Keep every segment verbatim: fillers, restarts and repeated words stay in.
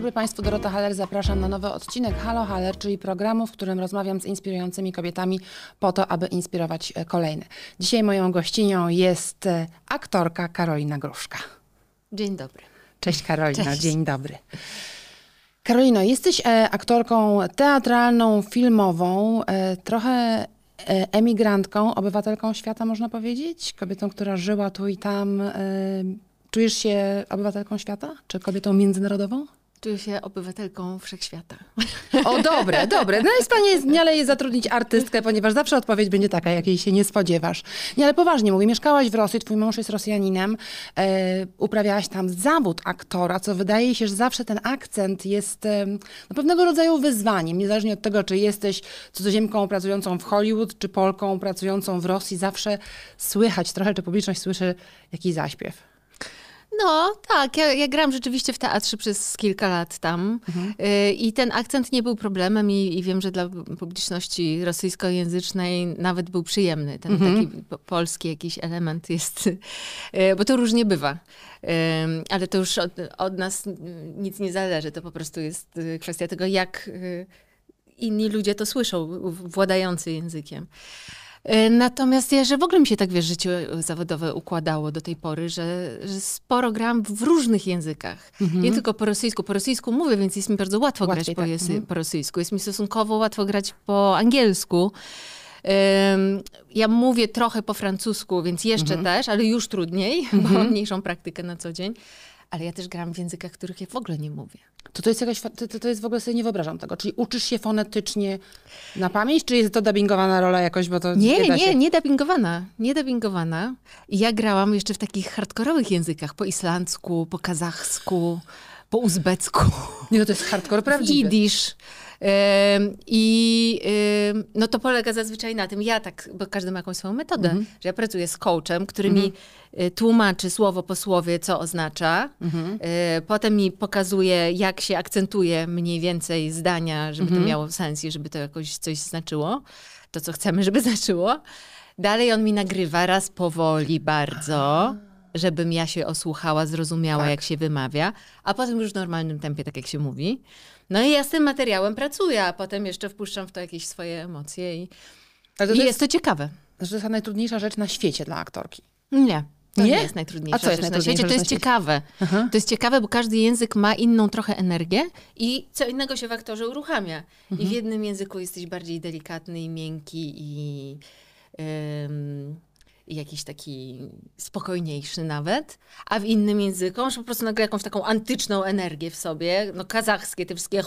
dobry Państwu, Dorota Haller, zapraszam na nowy odcinek Halo Haller, czyli programu, w którym rozmawiam z inspirującymi kobietami po to, aby inspirować kolejne. Dzisiaj moją gościnią jest aktorka Karolina Gruszka. Dzień dobry. Cześć Karolino, Cześć. Dzień dobry. Karolino, jesteś aktorką teatralną, filmową, trochę emigrantką, obywatelką świata można powiedzieć, kobietą, która żyła tu i tam. Czujesz się obywatelką świata, czy kobietą międzynarodową? Czuję się obywatelką wszechświata. O, dobre, dobre. No jest pani, nie, ale jest zatrudnić artystkę, ponieważ zawsze odpowiedź będzie taka, jakiej się nie spodziewasz. Nie, ale poważnie mówię, mieszkałaś w Rosji, twój mąż jest Rosjaninem, e, uprawiałaś tam zawód aktora, co wydaje się, że zawsze ten akcent jest e, no, pewnego rodzaju wyzwaniem, niezależnie od tego, czy jesteś cudzoziemką pracującą w Hollywood, czy Polką pracującą w Rosji, zawsze słychać trochę, czy publiczność słyszy jakiś zaśpiew. No tak, ja, ja grałam rzeczywiście w teatrze przez kilka lat tam mhm. y, i ten akcent nie był problemem i, i wiem, że dla publiczności rosyjskojęzycznej nawet był przyjemny. Ten mhm. taki po, polski jakiś element jest, y, bo to różnie bywa, y, ale to już od, od nas nic nie zależy, to po prostu jest kwestia tego, jak y, inni ludzie to słyszą, władający językiem. Natomiast ja, że w ogóle mi się tak, wiesz, życie zawodowe układało do tej pory, że, że sporo gram w różnych językach. Mm-hmm. Nie tylko po rosyjsku. Po rosyjsku mówię, więc jest mi bardzo łatwo Łatwiej, grać po, tak. mm-hmm. po rosyjsku. Jest mi stosunkowo łatwo grać po angielsku. Um, ja mówię trochę po francusku, więc jeszcze mm-hmm. też, ale już trudniej, mm-hmm. bo mam mniejszą praktykę na co dzień. Ale ja też gram w językach, których ja w ogóle nie mówię. To, to jest jakaś, to, to jest w ogóle sobie nie wyobrażam tego. Czyli uczysz się fonetycznie na pamięć, czy jest to dubbingowana rola jakoś, bo to nie, nie da się... Nie, nie dubbingowana, nie dubbingowana. Ja grałam jeszcze w takich hardkorowych językach, po islandzku, po kazachsku, po uzbecku. Nie, no to jest hardcore prawdziwy. Jidysz. I yy, no to polega zazwyczaj na tym, ja tak, bo każdy ma jakąś swoją metodę, mm-hmm. że ja pracuję z coachem, który mm-hmm. mi y, tłumaczy słowo po słowie, co oznacza. Mm-hmm. y, potem mi pokazuje, jak się akcentuje mniej więcej zdania, żeby mm-hmm. to miało sens i żeby to jakoś coś znaczyło, to co chcemy, żeby znaczyło. Dalej on mi nagrywa raz powoli bardzo, żebym ja się osłuchała, zrozumiała, tak. jak się wymawia, a potem już w normalnym tempie, tak jak się mówi. No i ja z tym materiałem pracuję, a potem jeszcze wpuszczam w to jakieś swoje emocje i, to i to jest, jest to ciekawe. To jest najtrudniejsza rzecz na świecie dla aktorki. Nie, to nie, nie jest najtrudniejsza, a co jest rzecz najtrudniejsza na świecie. To jest ciekawe. Aha. To jest ciekawe, bo każdy język ma inną trochę energię i co innego się w aktorze uruchamia. Mhm. I w jednym języku jesteś bardziej delikatny i miękki i... Ym, I jakiś taki spokojniejszy nawet, a w innym języku masz po prostu nagle jakąś taką antyczną energię w sobie, no kazachskie, te wszystkie...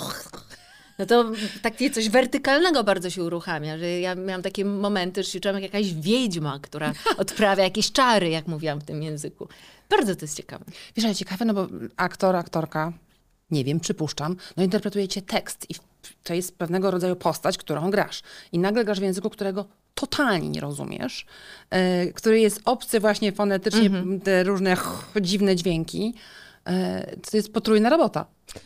No to takie coś wertykalnego bardzo się uruchamia, że ja miałam takie momenty, że się czułam jak jakaś wiedźma, która odprawia jakieś czary, jak mówiłam w tym języku. Bardzo to jest ciekawe. Wiesz, ale ciekawe, no bo aktor, aktorka, nie wiem, przypuszczam, no interpretujecie tekst i to jest pewnego rodzaju postać, którą grasz. I nagle grasz w języku, którego totalnie nie rozumiesz, y, który jest obcy właśnie fonetycznie, mm-hmm. te różne ch, dziwne dźwięki. Y, to jest potrójna robota.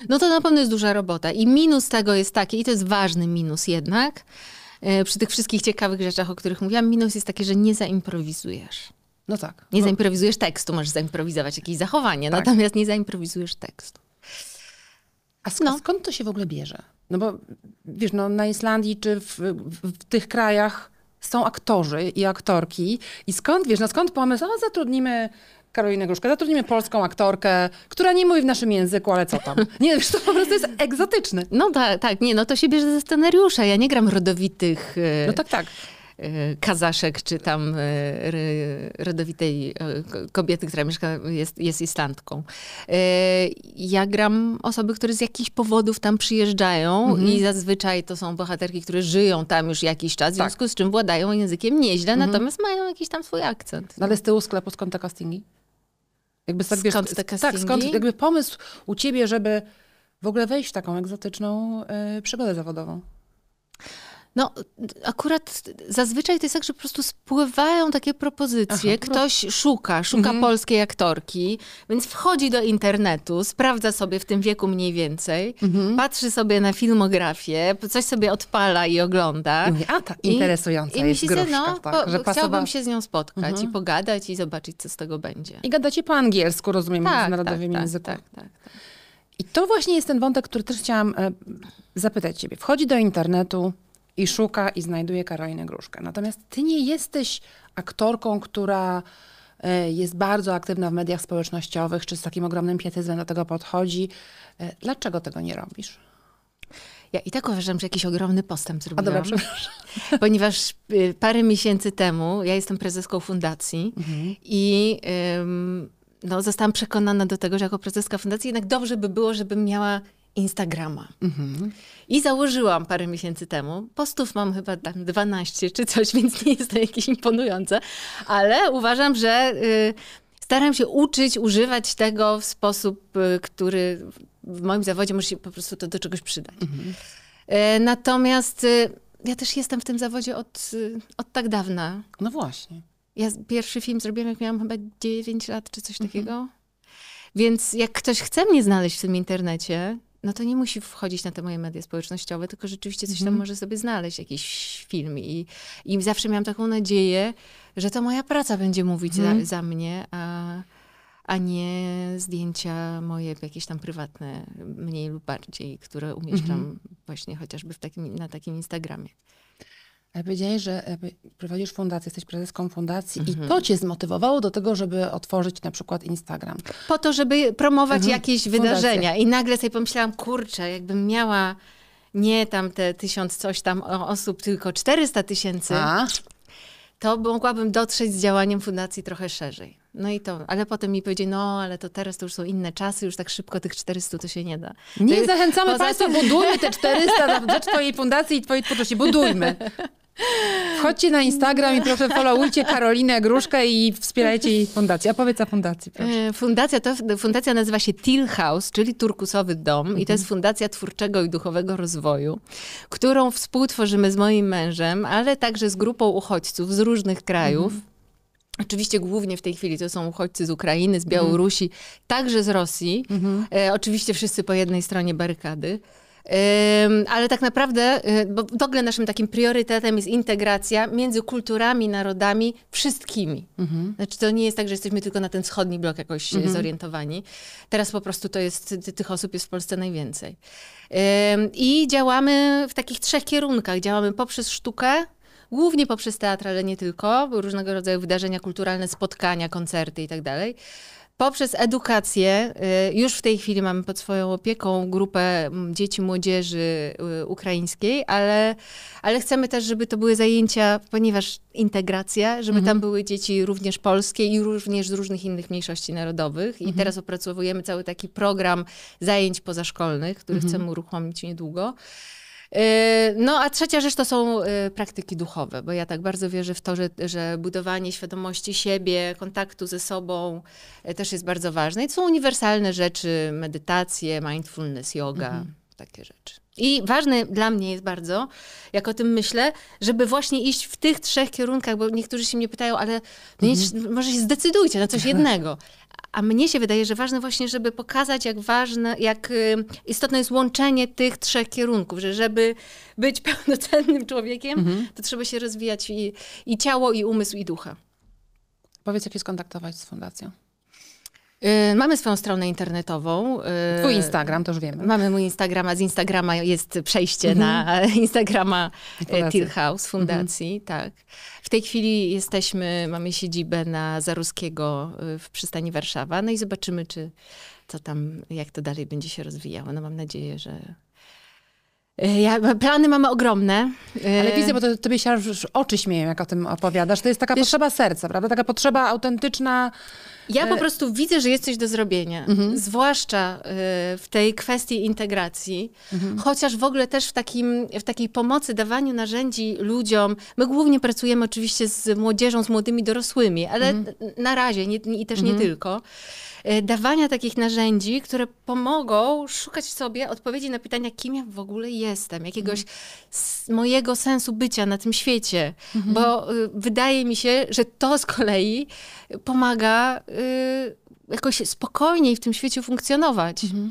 No to na pewno jest duża robota i minus tego jest taki, i to jest ważny minus jednak, y, przy tych wszystkich ciekawych rzeczach, o których mówiłam, minus jest taki, że nie zaimprowizujesz. No tak. Nie no. zaimprowizujesz tekstu, możesz zaimprowizować jakieś zachowanie, tak. natomiast nie zaimprowizujesz tekstu. A sk- no. skąd to się w ogóle bierze? No bo wiesz, no, na Islandii czy w, w, w tych krajach są aktorzy i aktorki i skąd, wiesz, no skąd pomysł, o, zatrudnimy Karolinę Gruszkę, zatrudnimy polską aktorkę, która nie mówi w naszym języku, ale co tam. Nie, wiesz, to po prostu jest egzotyczne. No tak, tak, nie, no to się bierze ze scenariusza, ja nie gram rodowitych... No tak, tak. Kazaszek, czy tam rodowitej kobiety, która mieszka, jest, jest Islandką. Ja gram osoby, które z jakichś powodów tam przyjeżdżają mhm. i zazwyczaj to są bohaterki, które żyją tam już jakiś czas, w tak. związku z czym władają językiem nieźle, mhm. natomiast mają jakiś tam swój akcent. No ale z tyłu sklepu skąd te castingi? Jakby tak, skąd te castingi? Tak, skąd jakby pomysł u ciebie, żeby w ogóle wejść w taką egzotyczną y, przygodę zawodową? No akurat zazwyczaj to jest tak, że po prostu spływają takie propozycje. Aha, Ktoś pro... szuka, szuka mhm. polskiej aktorki, więc wchodzi do internetu, sprawdza sobie w tym wieku mniej więcej, mhm. patrzy sobie na filmografię, coś sobie odpala i ogląda. I mówię, a ta interesująca I, jest i myślę, Gruszka, no, tak, po, że pasowa... Chciałabym się z nią spotkać mhm. i pogadać i zobaczyć, co z tego będzie. I gadacie po angielsku, rozumiem, tak, międzynarodowym tak, języku. Tak, tak, tak. I to właśnie jest ten wątek, który też chciałam zapytać ciebie. Wchodzi do internetu i szuka i znajduje Karolinę Gruszkę. Natomiast ty nie jesteś aktorką, która jest bardzo aktywna w mediach społecznościowych, czy z takim ogromnym pietyzmem do tego podchodzi. Dlaczego tego nie robisz? Ja i tak uważam, że jakiś ogromny postęp zrobiłam. A dobra, ponieważ parę miesięcy temu, ja jestem prezeską fundacji mhm. i ym, no, zostałam przekonana do tego, że jako prezeska fundacji jednak dobrze by było, żebym miała Instagrama. Mhm. I założyłam parę miesięcy temu. Postów mam chyba tam dwanaście czy coś, więc nie jest to jakieś imponujące, ale uważam, że y, staram się uczyć, używać tego w sposób, y, który w moim zawodzie może się po prostu to do czegoś przydać. Mhm. Y, natomiast y, ja też jestem w tym zawodzie od, y, od tak dawna. No właśnie. Ja pierwszy film zrobiłam, jak miałam chyba dziewięć lat czy coś mhm. takiego. Więc jak ktoś chce mnie znaleźć w tym internecie, no to nie musi wchodzić na te moje media społecznościowe, tylko rzeczywiście coś tam mm. może sobie znaleźć, jakiś film. I, i zawsze miałam taką nadzieję, że to moja praca będzie mówić mm. za, za mnie, a, a nie zdjęcia moje jakieś tam prywatne, mniej lub bardziej, które umieszczam mm. właśnie chociażby w takim, na takim Instagramie. Ale powiedziałeś, że prowadzisz fundację, jesteś prezeską fundacji mhm. i to cię zmotywowało do tego, żeby otworzyć na przykład Instagram. Po to, żeby promować mhm. jakieś Fundacja. wydarzenia. I nagle sobie pomyślałam, kurczę, jakbym miała nie tam te tysiąc coś tam osób, tylko czterysta tysięcy, A? to mogłabym dotrzeć z działaniem fundacji trochę szerzej. No i to, ale potem mi powiedzieli, no ale to teraz to już są inne czasy, już tak szybko tych czterystu to się nie da. Nie to, zachęcamy Państwa, tym... budujmy te czterysta na rzecz twojej fundacji i twojej twórczości, budujmy. Wchodźcie na Instagram i proszę followujcie Karolinę Gruszkę i wspierajcie jej fundację. A powiedz o fundacji, proszę. Fundacja, to, fundacja nazywa się Till House, czyli Turkusowy Dom mhm. i to jest Fundacja Twórczego i Duchowego Rozwoju, którą współtworzymy z moim mężem, ale także z grupą uchodźców z różnych krajów. Mhm. Oczywiście głównie w tej chwili to są uchodźcy z Ukrainy, z Białorusi, mhm. także z Rosji. Mhm. E, oczywiście wszyscy po jednej stronie barykady. Ale tak naprawdę, bo w ogóle naszym takim priorytetem jest integracja między kulturami, narodami, wszystkimi. Mhm. Znaczy to nie jest tak, że jesteśmy tylko na ten wschodni blok jakoś mhm. zorientowani. Teraz po prostu to jest, tych osób jest w Polsce najwięcej. I działamy w takich trzech kierunkach. Działamy poprzez sztukę, głównie poprzez teatr, ale nie tylko, różnego rodzaju wydarzenia kulturalne, spotkania, koncerty i tak dalej. Poprzez edukację, już w tej chwili mamy pod swoją opieką grupę dzieci, młodzieży ukraińskiej, ale, ale chcemy też, żeby to były zajęcia, ponieważ integracja, żeby mhm. tam były dzieci również polskie i również z różnych innych mniejszości narodowych. Mhm. I teraz opracowujemy cały taki program zajęć pozaszkolnych, który mhm. chcemy uruchomić niedługo. No a trzecia rzecz to są praktyki duchowe, bo ja tak bardzo wierzę w to, że, że budowanie świadomości siebie, kontaktu ze sobą też jest bardzo ważne. I to są uniwersalne rzeczy, medytacje, mindfulness, yoga, mhm. takie rzeczy. I ważne dla mnie jest bardzo, jak o tym myślę, żeby właśnie iść w tych trzech kierunkach, bo niektórzy się mnie pytają, ale no mhm. nie, może się zdecydujcie na coś jednego. A mnie się wydaje, że ważne właśnie, żeby pokazać, jak ważne, jak istotne jest łączenie tych trzech kierunków, że żeby być pełnocennym człowiekiem, mhm. to trzeba się rozwijać i, i ciało, i umysł, i ducha. Powiedz, jak się skontaktować z fundacją? Yy, mamy swoją stronę internetową. Yy, Twój Instagram, to już wiemy. Mamy mój Instagram, a z Instagrama jest przejście mm-hmm. na Instagrama Till House Fundacji. Mm-hmm. Tak. W tej chwili jesteśmy, mamy siedzibę na Zaruskiego w przystani Warszawa. No i zobaczymy, czy co tam, jak to dalej będzie się rozwijało. No mam nadzieję, że... Ja, plany mamy ogromne. Ale widzę, bo to, tobie się już oczy śmieją, jak o tym opowiadasz. To jest taka Wiesz, potrzeba serca, prawda? Taka potrzeba autentyczna. Ja po prostu widzę, że jest coś do zrobienia. Mhm. Zwłaszcza w tej kwestii integracji. Mhm. Chociaż w ogóle też w, takim, w takiej pomocy, dawaniu narzędzi ludziom. My głównie pracujemy oczywiście z młodzieżą, z młodymi dorosłymi, ale mhm. na razie nie, i też mhm. nie tylko. Dawania takich narzędzi, które pomogą szukać w sobie odpowiedzi na pytania, kim ja w ogóle jestem, jakiegoś mm. mojego sensu bycia na tym świecie. Mm-hmm. Bo y, wydaje mi się, że to z kolei pomaga y, jakoś spokojniej w tym świecie funkcjonować. Mm-hmm.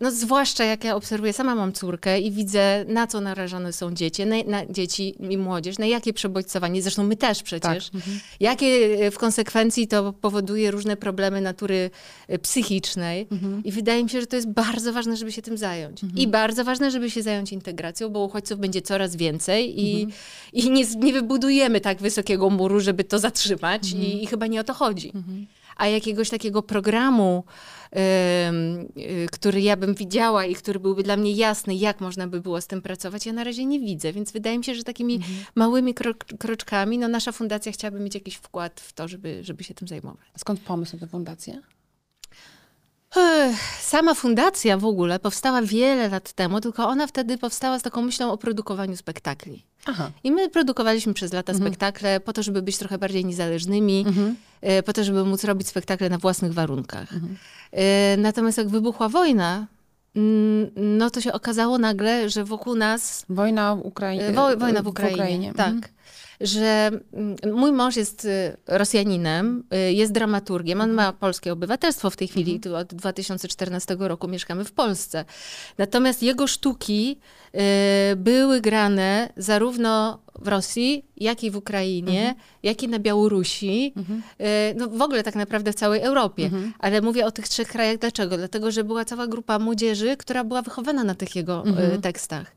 No zwłaszcza jak ja obserwuję, sama mam córkę i widzę, na co narażone są dzieci, na, na dzieci i młodzież, na jakie przebodźcowanie, zresztą my też przecież, tak. Jakie w konsekwencji to powoduje różne problemy natury psychicznej. Mhm. I wydaje mi się, że to jest bardzo ważne, żeby się tym zająć. Mhm. I bardzo ważne, żeby się zająć integracją, bo uchodźców będzie coraz więcej i, mhm. i nie, nie wybudujemy tak wysokiego muru, żeby to zatrzymać, mhm. I, i chyba nie o to chodzi. Mhm. A jakiegoś takiego programu, Yy, który ja bym widziała i który byłby dla mnie jasny, jak można by było z tym pracować, ja na razie nie widzę. Więc wydaje mi się, że takimi mhm. małymi kro kroczkami, no nasza fundacja chciałaby mieć jakiś wkład w to, żeby, żeby się tym zajmować. Skąd pomysł na tę fundację? Sama fundacja w ogóle powstała wiele lat temu, tylko ona wtedy powstała z taką myślą o produkowaniu spektakli. Aha. I my produkowaliśmy przez lata mhm. spektakle po to, żeby być trochę bardziej niezależnymi, mhm. po to, żeby móc robić spektakle na własnych warunkach. Mhm. Natomiast jak wybuchła wojna, no to się okazało nagle, że wokół nas... Wojna w Ukrainie. Wo wojna w Ukrainie, w Ukrainie. Tak. Mhm. Że mój mąż jest Rosjaninem, jest dramaturgiem, on ma polskie obywatelstwo w tej chwili, mhm. od dwa tysiące czternastego roku mieszkamy w Polsce. Natomiast jego sztuki były grane zarówno w Rosji, jak i w Ukrainie, mhm. jak i na Białorusi, mhm. no w ogóle tak naprawdę w całej Europie. Mhm. Ale mówię o tych trzech krajach. Dlaczego? Dlatego, że była cała grupa młodzieży, która była wychowana na tych jego mhm. tekstach.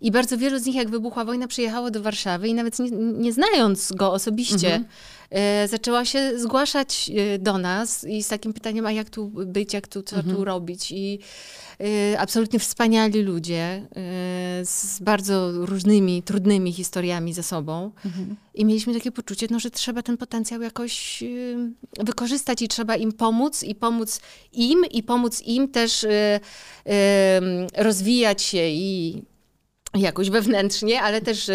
I bardzo wielu z nich, jak wybuchła wojna, przyjechało do Warszawy i nawet nie, nie znając go osobiście, mhm. e, zaczęła się zgłaszać e, do nas i z takim pytaniem, a jak tu być, jak tu, co mhm. tu robić. I e, absolutnie wspaniali ludzie e, z bardzo różnymi, trudnymi historiami za sobą. Mhm. I mieliśmy takie poczucie, no, że trzeba ten potencjał jakoś e, wykorzystać i trzeba im pomóc i pomóc im i pomóc im też e, e, rozwijać się i jakoś wewnętrznie, ale też y,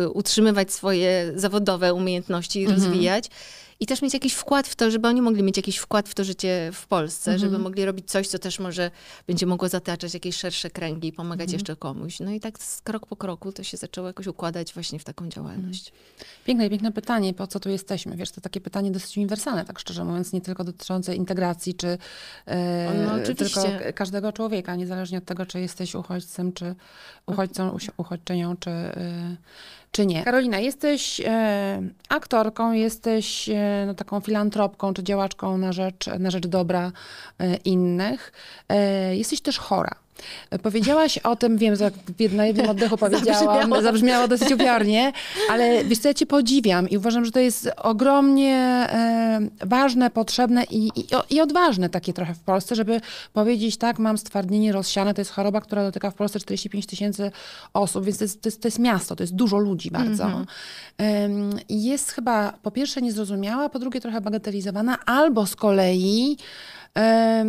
y, utrzymywać swoje zawodowe umiejętności, mhm. rozwijać. I też mieć jakiś wkład w to, żeby oni mogli mieć jakiś wkład w to życie w Polsce, mhm. żeby mogli robić coś, co też może będzie mogło zataczać jakieś szersze kręgi i pomagać mhm. jeszcze komuś. No i tak z krok po kroku to się zaczęło jakoś układać właśnie w taką działalność. Piękne i piękne pytanie, po co tu jesteśmy? Wiesz, to takie pytanie dosyć uniwersalne, tak szczerze mówiąc, nie tylko dotyczące integracji, czy e, no, tylko każdego człowieka, niezależnie od tego, czy jesteś uchodźcem, czy uchodźcą, uchodźczynią, czy... E, czy nie. Karolina, jesteś e, aktorką, jesteś e, no, taką filantropką czy działaczką na rzecz, na rzecz dobra e, innych. E, jesteś też chora. Powiedziałaś o tym, wiem, że na jednym oddechu powiedziałam, zabrzmiało, zabrzmiało dosyć upiornie, ale wiesz co, ja cię podziwiam i uważam, że to jest ogromnie e, ważne, potrzebne i, i, i odważne takie trochę w Polsce, żeby powiedzieć tak, mam stwardnienie rozsiane, to jest choroba, która dotyka w Polsce czterdzieści pięć tysięcy osób, więc to jest, to jest, to jest miasto, to jest dużo ludzi bardzo. Mm-hmm. e, jest chyba po pierwsze niezrozumiała, po drugie trochę bagatelizowana, albo z kolei e,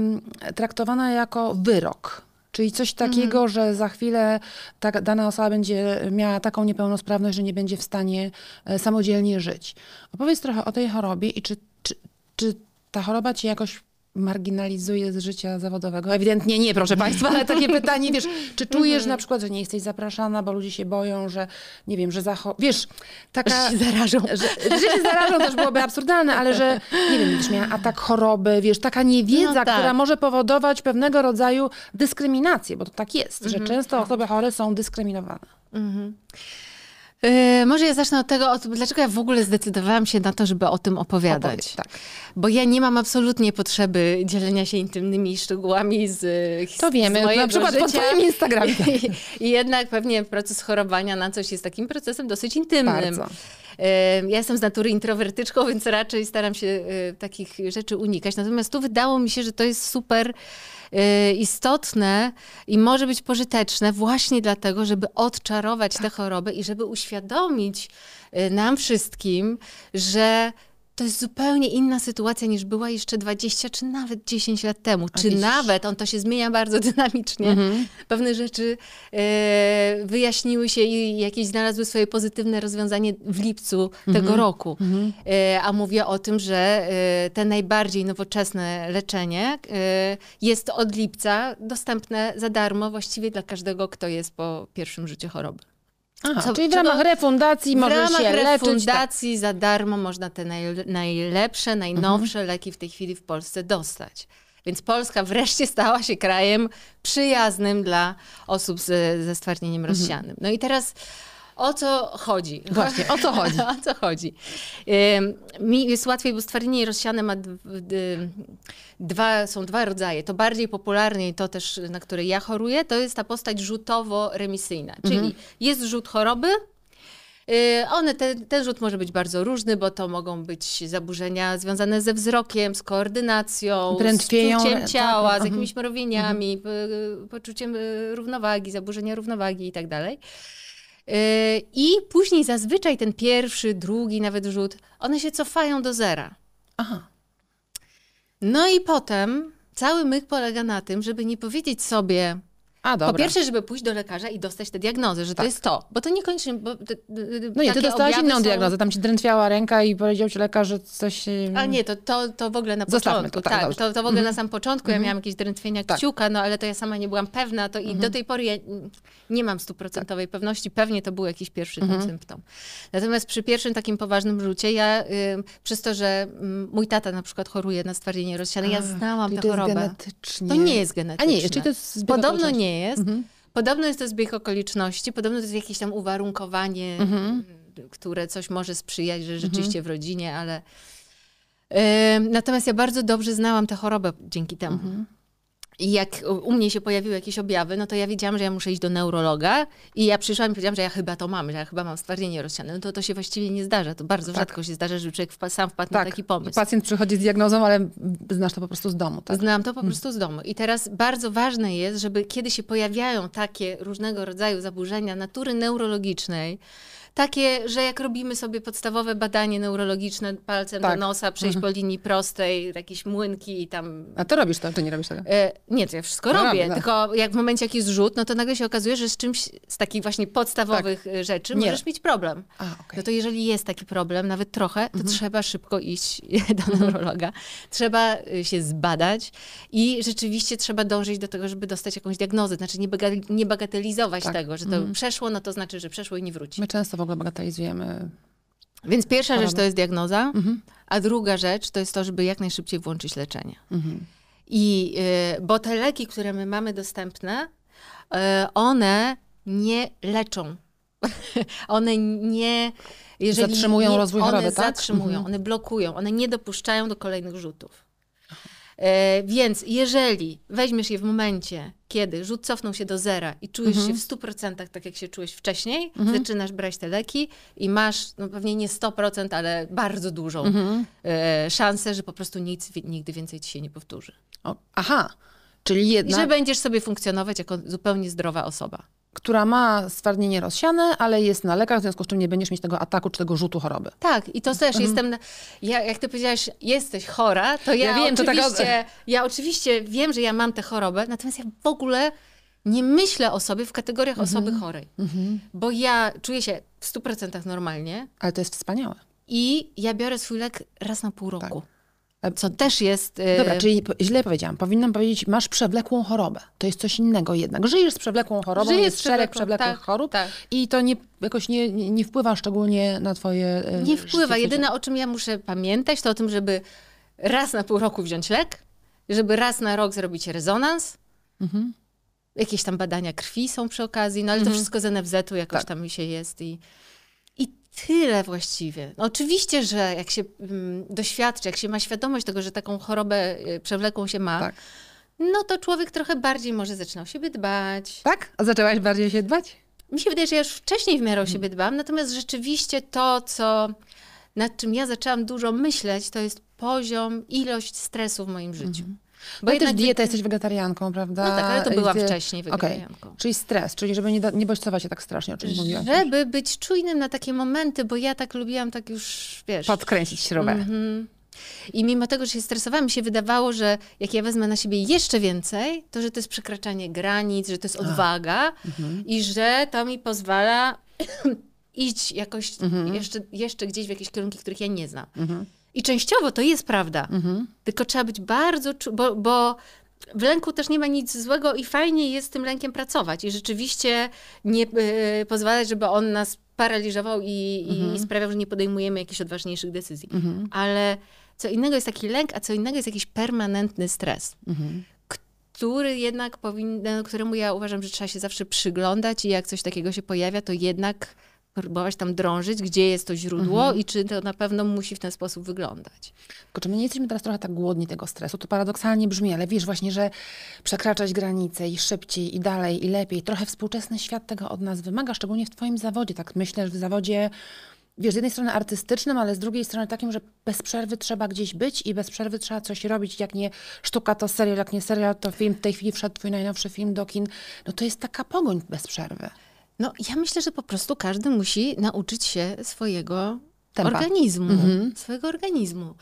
traktowana jako wyrok. Czyli coś takiego, mhm. że za chwilę ta dana osoba będzie miała taką niepełnosprawność, że nie będzie w stanie samodzielnie żyć. Opowiedz trochę o tej chorobie i czy, czy, czy ta choroba cię jakoś marginalizuje z życia zawodowego? Ewidentnie nie, proszę państwa, ale takie pytanie, wiesz, czy czujesz na przykład, że nie jesteś zapraszana, bo ludzie się boją, że nie wiem, że zacho... Wiesz, taka... Że się zarażą. Że, że się zarażą też byłoby absurdalne, ale że, nie wiem, wiesz, miała atak choroby, wiesz, taka niewiedza, no tak. która może powodować pewnego rodzaju dyskryminację, bo to tak jest, mhm. że często osoby chore są dyskryminowane. Mhm. Yy, może ja zacznę od tego, od, dlaczego ja w ogóle zdecydowałam się na to, żeby o tym opowiadać. Opowiedz, tak. Bo ja nie mam absolutnie potrzeby dzielenia się intymnymi szczegółami z, z To wiemy, z na przykład życia. Po twoim Instagramie. I, I jednak pewnie proces chorowania na coś jest takim procesem dosyć intymnym. Bardzo. Ja jestem z natury introwertyczką, więc raczej staram się takich rzeczy unikać. Natomiast tu wydało mi się, że to jest super istotne i może być pożyteczne właśnie dlatego, żeby odczarować te choroby i żeby uświadomić nam wszystkim, że to jest zupełnie inna sytuacja niż była jeszcze dwadzieścia czy nawet dziesięć lat temu. Czy Oczywiście. nawet, on to się zmienia bardzo dynamicznie. Mhm. Pewne rzeczy e, wyjaśniły się i jakieś znalazły swoje pozytywne rozwiązanie w lipcu mhm. tego roku. Mhm. E, a mówię o tym, że e, te najbardziej nowoczesne leczenie e, jest od lipca dostępne za darmo właściwie dla każdego, kto jest po pierwszym rzucie choroby. Aha, co, czyli w ramach refundacji można się leczyć. W ramach refundacji leczyć, tak. za darmo można te najlepsze, najnowsze mhm. leki w tej chwili w Polsce dostać. Więc Polska wreszcie stała się krajem przyjaznym dla osób z, ze stwardnieniem rozsianym. No i teraz o co chodzi? Właśnie, o co chodzi? O co chodzi? Mi jest łatwiej, bo stwardnienie rozsiane ma dwa, są dwa rodzaje. To bardziej popularne i to też, na które ja choruję, to jest ta postać rzutowo-remisyjna. Czyli mhm. jest rzut choroby. One, ten, ten rzut może być bardzo różny, bo to mogą być zaburzenia związane ze wzrokiem, z koordynacją, z czuciem ciała, tak, z jakimiś mrowieniami, mhm. poczuciem równowagi, zaburzenia równowagi i tak dalej. I później zazwyczaj ten pierwszy, drugi nawet rzut, one się cofają do zera. Aha. No i potem cały myk polega na tym, żeby nie powiedzieć sobie, A, po pierwsze, żeby pójść do lekarza i dostać tę diagnozę, że tak. to jest to, bo to niekoniecznie... Bo te, no nie, ty dostałaś inną są... diagnozę, tam ci drętwiała ręka i powiedział ci lekarz, że coś... A nie, to, to, to w ogóle na Zostawmy początku, to, tak, tak, to, to w ogóle mm-hmm. na sam początku, ja miałam jakieś drętwienia tak. kciuka, no ale to ja sama nie byłam pewna, to i mm-hmm. do tej pory ja nie mam stuprocentowej tak. pewności, pewnie to był jakiś pierwszy mm-hmm. symptom. Natomiast przy pierwszym takim poważnym rzucie, ja y, przez to, że mój tata na przykład choruje na stwardnienie rozsiane, ja znałam tę chorobę. Genetycznie. To nie jest genetyczne. A nie, czyli to jest Podobno nie jest. Mhm. Podobno jest to zbieg okoliczności, podobno to jest jakieś tam uwarunkowanie, mhm. które coś może sprzyjać, że rzeczywiście mhm. w rodzinie, ale... Yy, natomiast ja bardzo dobrze znałam tę chorobę dzięki temu. Mhm. I jak u mnie się pojawiły jakieś objawy, no to ja wiedziałam, że ja muszę iść do neurologa i ja przyszłam i powiedziałam, że ja chyba to mam, że ja chyba mam stwardnienie rozsiane. No to to się właściwie nie zdarza, to bardzo tak. rzadko się zdarza, że człowiek wpa sam wpadł tak. na taki pomysł. Pacjent przychodzi z diagnozą, ale znasz to po prostu z domu, tak? Znam to po hmm. prostu z domu. I teraz bardzo ważne jest, żeby kiedy się pojawiają takie różnego rodzaju zaburzenia natury neurologicznej, takie, że jak robimy sobie podstawowe badanie neurologiczne, palcem tak. do nosa, przejść mhm. po linii prostej, jakieś młynki i tam... A to robisz to, czy nie robisz tego? E, nie, to ja wszystko no robię, robię no. tylko jak w momencie jak jest rzut, no to nagle się okazuje, że z czymś z takich właśnie podstawowych tak. rzeczy nie. możesz mieć problem. A, okay. No to jeżeli jest taki problem, nawet trochę, to mhm. trzeba szybko iść do neurologa, trzeba się zbadać i rzeczywiście trzeba dążyć do tego, żeby dostać jakąś diagnozę, znaczy nie, baga nie bagatelizować tak. tego, że to mhm. przeszło, no to znaczy, że przeszło i nie wróci. My często w ogóle bagatelizujemy. Więc pierwsza chorobę. rzecz to jest diagnoza, mhm. a druga rzecz to jest to, żeby jak najszybciej włączyć leczenie. Mhm. I y, bo te leki, które my mamy dostępne, y, one nie leczą. One nie... Jeżeli zatrzymują nie, rozwój choroby, one tak? zatrzymują, mhm. one blokują, one nie dopuszczają do kolejnych rzutów. Y, więc jeżeli weźmiesz je w momencie, kiedy rzut cofnął się do zera i czujesz mhm. się w stu procentach tak, jak się czułeś wcześniej, mhm. zaczynasz brać te leki i masz, no pewnie nie sto procent, ale bardzo dużą mhm. y, szansę, że po prostu nic nigdy więcej ci się nie powtórzy. O, aha, czyli jedna... I że będziesz sobie funkcjonować jako zupełnie zdrowa osoba. Która ma stwardnienie rozsiane, ale jest na lekach, w związku z czym nie będziesz mieć tego ataku czy tego rzutu choroby. Tak, i to też mhm. jestem, na, ja, jak ty powiedziałaś, jesteś chora, to ja, ja, wiem, oczywiście, to taka... ja oczywiście wiem, że ja mam tę chorobę, natomiast ja w ogóle nie myślę o sobie w kategoriach mhm. osoby chorej, mhm. bo ja czuję się w stu procentach normalnie. Ale to jest wspaniałe. I ja biorę swój lek raz na pół roku. Tak. Co też jest... Yy... Dobra, czyli źle powiedziałam. Powinnam powiedzieć, masz przewlekłą chorobę. To jest coś innego jednak. Żyjesz z przewlekłą chorobą, Żyjesz jest szereg przewlekłych tak, chorób tak. i to nie, jakoś nie, nie, nie wpływa szczególnie na twoje... Yy, nie wpływa. Jedyne, o czym ja muszę pamiętać, to o tym, żeby raz na pół roku wziąć lek, żeby raz na rok zrobić rezonans. Mhm. Jakieś tam badania krwi są przy okazji, no ale mhm. to wszystko z en ef zetu jakoś tak. tam mi się jest i... Tyle właściwie. No oczywiście, że jak się mm, doświadczy, jak się ma świadomość tego, że taką chorobę y, przewlekłą się ma, tak. no to człowiek trochę bardziej może zaczyna o siebie dbać. Tak? A zaczęłaś bardziej się dbać? Mi się wydaje, że ja już wcześniej w miarę o siebie dbam, natomiast rzeczywiście to, co, nad czym ja zaczęłam dużo myśleć, to jest poziom, ilość stresu w moim życiu. Mhm. Bo no i też dieta, jesteś wegetarianką, prawda? No tak, ale to byłam Ty... wcześniej wegetarianką. Okay. Czyli stres, czyli żeby nie, da, nie bodźcować się tak strasznie, o czym mówiłaś. Żeby już. być czujnym na takie momenty, bo ja tak lubiłam tak już, wiesz... Podkręcić śrubę. Mm-hmm. I mimo tego, że się stresowałam, mi się wydawało, że jak ja wezmę na siebie jeszcze więcej, to że to jest przekraczanie granic, że to jest odwaga mm-hmm. i że to mi pozwala iść jakoś mm-hmm. jeszcze, jeszcze gdzieś w jakieś kierunki, których ja nie znam. Mm-hmm. I częściowo to jest prawda, mhm. tylko trzeba być bardzo czu bo, bo w lęku też nie ma nic złego i fajnie jest z tym lękiem pracować i rzeczywiście nie y, pozwalać, żeby on nas paraliżował i, mhm. i sprawiał, że nie podejmujemy jakichś odważniejszych decyzji. Mhm. Ale co innego jest taki lęk, a co innego jest jakiś permanentny stres, mhm. który jednak powinien, któremu ja uważam, że trzeba się zawsze przyglądać i jak coś takiego się pojawia, to jednak próbować tam drążyć, gdzie jest to źródło mhm. i czy to na pewno musi w ten sposób wyglądać. Tylko czy my nie jesteśmy teraz trochę tak głodni tego stresu? To paradoksalnie brzmi, ale wiesz właśnie, że przekraczać granice i szybciej, i dalej, i lepiej. Trochę współczesny świat tego od nas wymaga, szczególnie w twoim zawodzie. Tak myślę, że w zawodzie, wiesz, z jednej strony artystycznym, ale z drugiej strony takim, że bez przerwy trzeba gdzieś być i bez przerwy trzeba coś robić. Jak nie sztuka, to serial, jak nie serial, to film. W tej chwili wszedł twój najnowszy film do kin. No to jest taka pogoń bez przerwy. No, ja myślę, że po prostu każdy musi nauczyć się swojego tempa. organizmu, mm-hmm. swojego organizmu.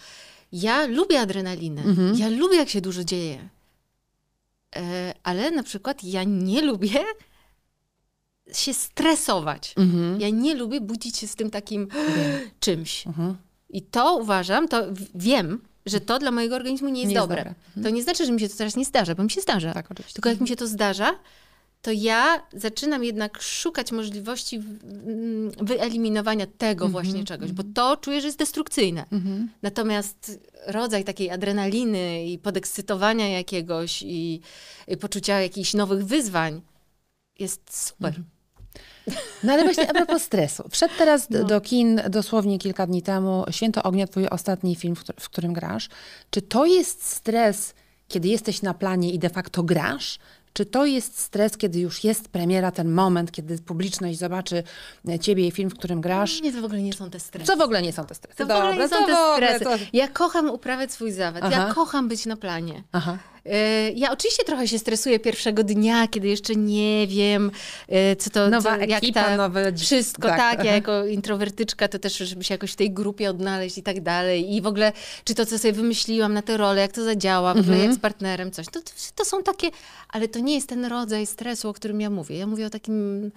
Ja lubię adrenalinę, mm-hmm. ja lubię, jak się dużo dzieje, e, ale na przykład ja nie lubię się stresować. Mm-hmm. Ja nie lubię budzić się z tym takim mm. czymś. Mm-hmm. I to uważam, to wiem, że to dla mojego organizmu nie jest, nie dobre. jest dobre. Mm. To nie znaczy, że mi się to teraz nie zdarza, bo mi się zdarza. Tak, oczywiście. Tylko jak mi się to zdarza, to ja zaczynam jednak szukać możliwości wyeliminowania tego mm-hmm. właśnie czegoś, bo to czuję, że jest destrukcyjne. Mm-hmm. Natomiast rodzaj takiej adrenaliny i podekscytowania jakiegoś i, i poczucia jakichś nowych wyzwań jest super. Mm-hmm. No ale właśnie a propos stresu. Wszedł teraz no. do kin dosłownie kilka dni temu Święto Ognia, twój ostatni film, w którym grasz. Czy to jest stres, kiedy jesteś na planie i de facto grasz? Czy to jest stres, kiedy już jest premiera, ten moment, kiedy publiczność zobaczy ciebie i film, w którym grasz? Nie, to w ogóle nie są te stresy. Co w ogóle nie są te stresy? To w ogóle nie są te stresy. To... Ja kocham uprawiać swój zawód. Aha. Ja kocham być na planie. Aha. Ja oczywiście trochę się stresuję pierwszego dnia, kiedy jeszcze nie wiem, co to, nowa co, jak ekipa, ta, nowe... wszystko, tak, tak ja jako introwertyczka, to też, żeby się jakoś w tej grupie odnaleźć i tak dalej. I w ogóle, czy to, co sobie wymyśliłam na tę rolę, jak to zadziała, w ogóle mhm. jak z partnerem, coś, to, to są takie, ale to nie jest ten rodzaj stresu, o którym ja mówię. Ja mówię o takim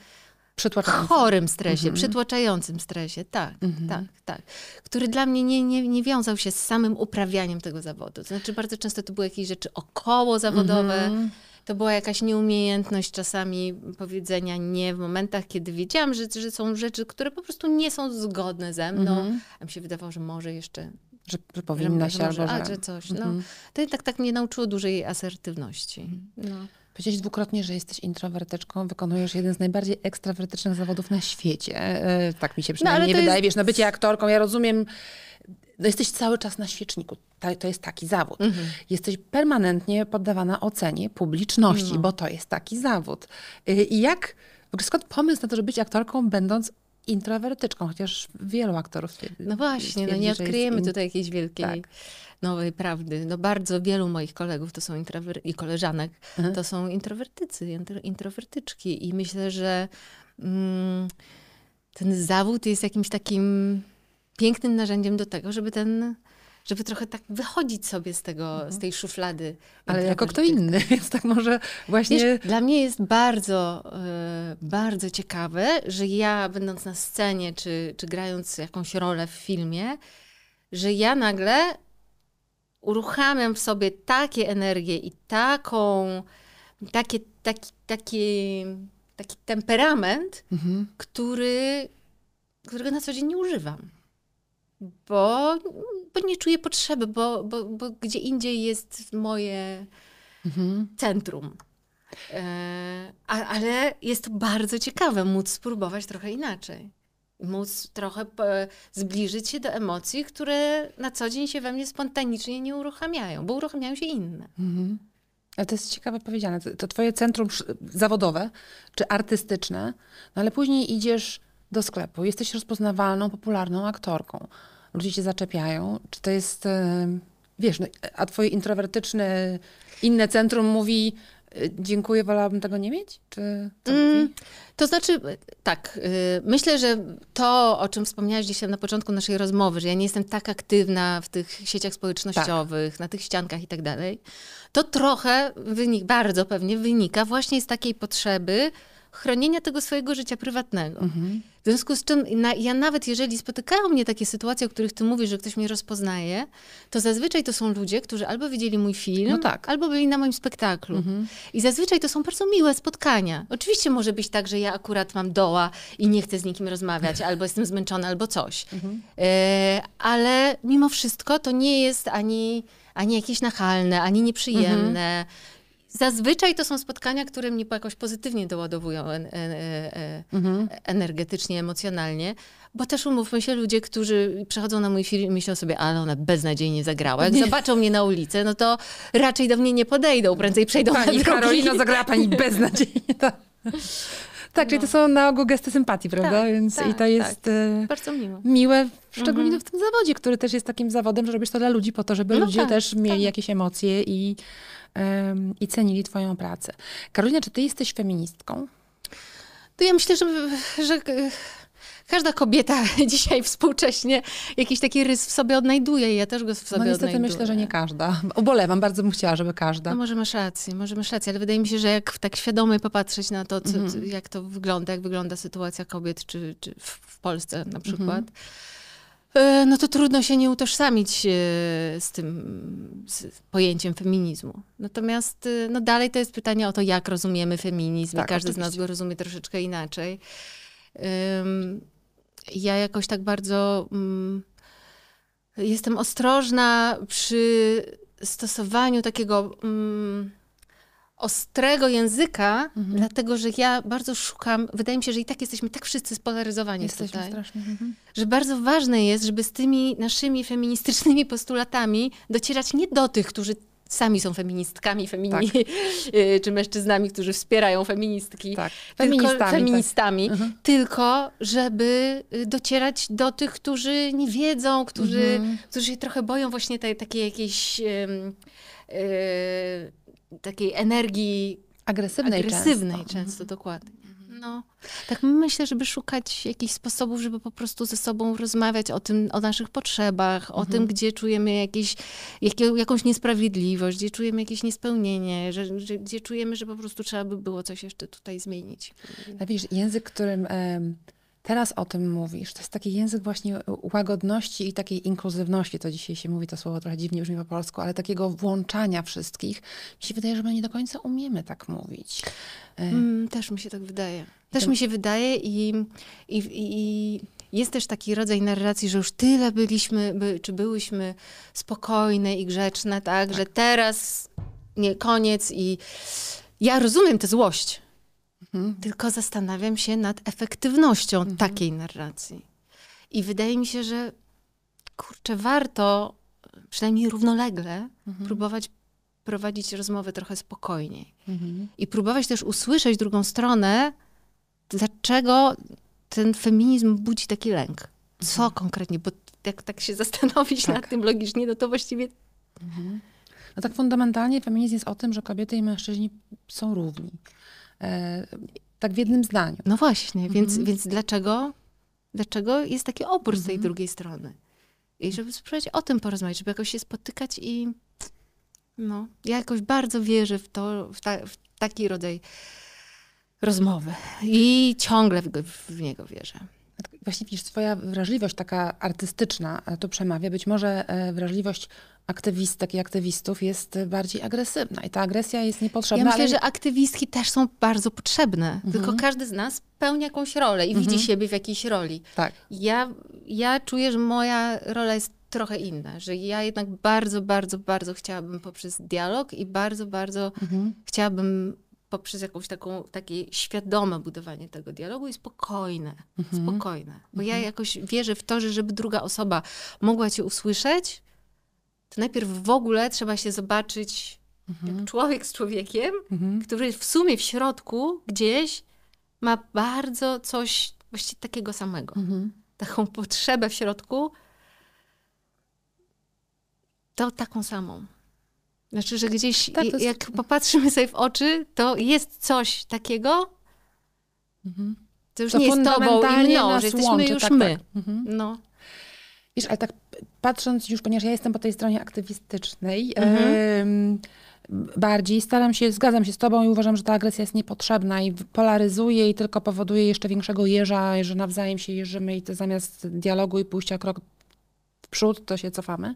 chorym stresie, mhm. przytłaczającym stresie, tak, mhm. tak, tak. Który dla mnie nie, nie, nie wiązał się z samym uprawianiem tego zawodu. To znaczy bardzo często to były jakieś rzeczy okołozawodowe, mhm. to była jakaś nieumiejętność czasami powiedzenia nie w momentach, kiedy wiedziałam, że, że są rzeczy, które po prostu nie są zgodne ze mną, mhm. a mi się wydawało, że może jeszcze... Że, że powinna że, się albo że... A, że coś, mhm. no. To i tak, tak mnie nauczyło dużej asertywności. Mhm. No. Powiedziałeś dwukrotnie, że jesteś introwertyczką, wykonujesz jeden z najbardziej ekstrawertycznych zawodów na świecie. Tak mi się przynajmniej no, wydaje. Jest... Wiesz, no bycie aktorką, ja rozumiem, no jesteś cały czas na świeczniku. Ta, to jest taki zawód. Mhm. Jesteś permanentnie poddawana ocenie publiczności, no. bo to jest taki zawód. I jak, skąd pomysł na to, żeby być aktorką, będąc introwertyczką, chociaż wielu aktorów twierdzi. No właśnie, no nie odkryjemy in... tutaj jakiejś wielkiej tak. nowej prawdy. No bardzo wielu moich kolegów to są intrower... i koleżanek mhm. to są introwertycy, introwertyczki i myślę, że mm, ten zawód jest jakimś takim pięknym narzędziem do tego, żeby ten żeby trochę tak wychodzić sobie z tego, mhm. z tej szuflady. Ale jako kto inny, więc tak może właśnie... Wiesz, dla mnie jest bardzo, yy, bardzo ciekawe, że ja będąc na scenie, czy, czy grając jakąś rolę w filmie, że ja nagle uruchamiam w sobie takie energie i taką, takie, taki, taki, taki temperament, mhm. który, którego na co dzień nie używam. Bo, bo nie czuję potrzeby, bo, bo, bo gdzie indziej jest moje mhm. centrum. E, a, ale jest to bardzo ciekawe, móc spróbować trochę inaczej. Móc trochę e, zbliżyć się do emocji, które na co dzień się we mnie spontanicznie nie uruchamiają, bo uruchamiają się inne. Mhm. Ale to jest ciekawe powiedziane. To twoje centrum zawodowe, czy artystyczne, no ale później idziesz do sklepu, jesteś rozpoznawalną, popularną aktorką. Ludzie cię zaczepiają. Czy to jest, wiesz, no, a twoje introwertyczne inne centrum mówi, dziękuję, wolałabym tego nie mieć? Czy to, mm, mówi? To znaczy, tak, myślę, że to, o czym wspomniałaś dzisiaj na początku naszej rozmowy, że ja nie jestem tak aktywna w tych sieciach społecznościowych, tak. na tych ściankach i tak dalej, to trochę wynik, bardzo pewnie wynika właśnie z takiej potrzeby chronienia tego swojego życia prywatnego. Mhm. W związku z czym na, ja nawet jeżeli spotykają mnie takie sytuacje, o których ty mówisz, że ktoś mnie rozpoznaje, to zazwyczaj to są ludzie, którzy albo widzieli mój film, no tak. albo byli na moim spektaklu. Mhm. I zazwyczaj to są bardzo miłe spotkania. Oczywiście może być tak, że ja akurat mam doła i nie chcę z nikim rozmawiać, albo jestem zmęczona, albo coś. Mhm. E, ale mimo wszystko to nie jest ani, ani jakieś nachalne, ani nieprzyjemne. Mhm. Zazwyczaj to są spotkania, które mnie jakoś pozytywnie doładowują en, en, en, mhm. energetycznie, emocjonalnie, bo też umówmy się, ludzie, którzy przechodzą na mój film i myślą sobie, ale ona beznadziejnie zagrała. Jak nie. zobaczą mnie na ulicy, no to raczej do mnie nie podejdą, prędzej przejdą pani na drogi. Karolina, zagrała pani beznadziejnie. To... Tak, no. czyli to są na ogół gesty sympatii, prawda? Tak, Więc tak, i to jest tak. y... bardzo miłe. miłe, szczególnie mhm. w tym zawodzie, który też jest takim zawodem, że robisz to dla ludzi po to, żeby no ludzie tak, też mieli tak. jakieś emocje i i cenili twoją pracę. Karolina, czy ty jesteś feministką? To ja myślę, że, że każda kobieta dzisiaj współcześnie jakiś taki rys w sobie odnajduje i ja też go w sobie odnajduję. No niestety odnajduję. myślę, że nie każda. Ubolewam, bardzo bym chciała, żeby każda. No może masz rację, może masz rację, ale wydaje mi się, że jak tak świadomie popatrzeć na to, co, mhm. jak to wygląda, jak wygląda sytuacja kobiet, czy, czy w Polsce na przykład, mhm. no to trudno się nie utożsamić z tym z pojęciem feminizmu. Natomiast no dalej to jest pytanie o to, jak rozumiemy feminizm. Tak, każdy oczywiście. z nas go rozumie troszeczkę inaczej. Um, ja jakoś tak bardzo um, jestem ostrożna przy stosowaniu takiego um, ostrego języka, mhm. dlatego że ja bardzo szukam, wydaje mi się, że i tak jesteśmy tak wszyscy spolaryzowani jesteśmy tutaj, strasznie. Mhm. że bardzo ważne jest, żeby z tymi naszymi feministycznymi postulatami docierać nie do tych, którzy sami są feministkami, femini tak. czy mężczyznami, którzy wspierają feministki, tak. feministami, tylko, feministami tak. mhm. tylko żeby docierać do tych, którzy nie wiedzą, którzy, mhm. którzy się trochę boją właśnie tej, takiej jakiejś um, y, takiej energii agresywnej, agresywnej często, często dokładnie. No, tak myślę, żeby szukać jakichś sposobów, żeby po prostu ze sobą rozmawiać o tym, o naszych potrzebach, mhm. o tym, gdzie czujemy jakieś, jak, jakąś niesprawiedliwość, gdzie czujemy jakieś niespełnienie, że, że, gdzie czujemy, że po prostu trzeba by było coś jeszcze tutaj zmienić. A wiesz, język, którym um, teraz o tym mówisz, to jest taki język właśnie łagodności i takiej inkluzywności. To dzisiaj się mówi, to słowo trochę dziwnie brzmi po polsku, ale takiego włączania wszystkich. Mi się wydaje, że my nie do końca umiemy tak mówić. Mm, też mi się tak wydaje. Też to... mi się wydaje i, i, i jest też taki rodzaj narracji, że już tyle byliśmy, by, czy byłyśmy spokojne i grzeczne, tak? tak? Że teraz nie koniec i ja rozumiem tę złość. Mhm. Tylko zastanawiam się nad efektywnością mhm. takiej narracji. I wydaje mi się, że kurczę, warto przynajmniej równolegle mhm. próbować prowadzić rozmowę trochę spokojniej. Mhm. I próbować też usłyszeć drugą stronę, dlaczego ten feminizm budzi taki lęk. Co mhm. konkretnie? Bo jak tak się zastanowić tak. nad tym logicznie, no to właściwie... Mhm. No tak fundamentalnie feminizm jest o tym, że kobiety i mężczyźni są równi. Tak w jednym zdaniu. No właśnie, mhm. więc, więc dlaczego, dlaczego jest taki opór mhm. z tej drugiej strony? I żeby spróbować o tym porozmawiać, żeby jakoś się spotykać i no, ja jakoś bardzo wierzę w to, w, ta, w taki rodzaj rozmowy i ciągle w, w niego wierzę. Właśnie widzisz, twoja wrażliwość taka artystyczna tu przemawia. Być może wrażliwość aktywistek i aktywistów jest bardziej agresywna i ta agresja jest niepotrzebna. Ja myślę, ale... że aktywistki też są bardzo potrzebne, mhm. tylko każdy z nas pełni jakąś rolę i mhm. widzi siebie w jakiejś roli. Tak. Ja, ja czuję, że moja rola jest trochę inna, że ja jednak bardzo, bardzo, bardzo chciałabym poprzez dialog i bardzo, bardzo mhm. chciałabym poprzez jakąś taką, takie świadome budowanie tego dialogu i spokojne, mhm. spokojne. Bo mhm. ja jakoś wierzę w to, że żeby druga osoba mogła cię usłyszeć, to najpierw w ogóle trzeba się zobaczyć mhm. jak człowiek z człowiekiem, mhm. który w sumie w środku gdzieś ma bardzo coś właściwie takiego samego. Mhm. Taką potrzebę w środku, to taką samą. Znaczy, że gdzieś, tak, jest... jak popatrzymy sobie w oczy, to jest coś takiego, mhm. to już to nie jest tobą i mną, że jesteśmy łączy, już tak, my. Tak. Mhm. No. Wiesz, ale tak patrząc już, ponieważ ja jestem po tej stronie aktywistycznej, mhm. bardziej. Staram się, zgadzam się z tobą i uważam, że ta agresja jest niepotrzebna i polaryzuje i tylko powoduje jeszcze większego jeża, że nawzajem się jeżymy i to zamiast dialogu i pójścia krok w przód, to się cofamy.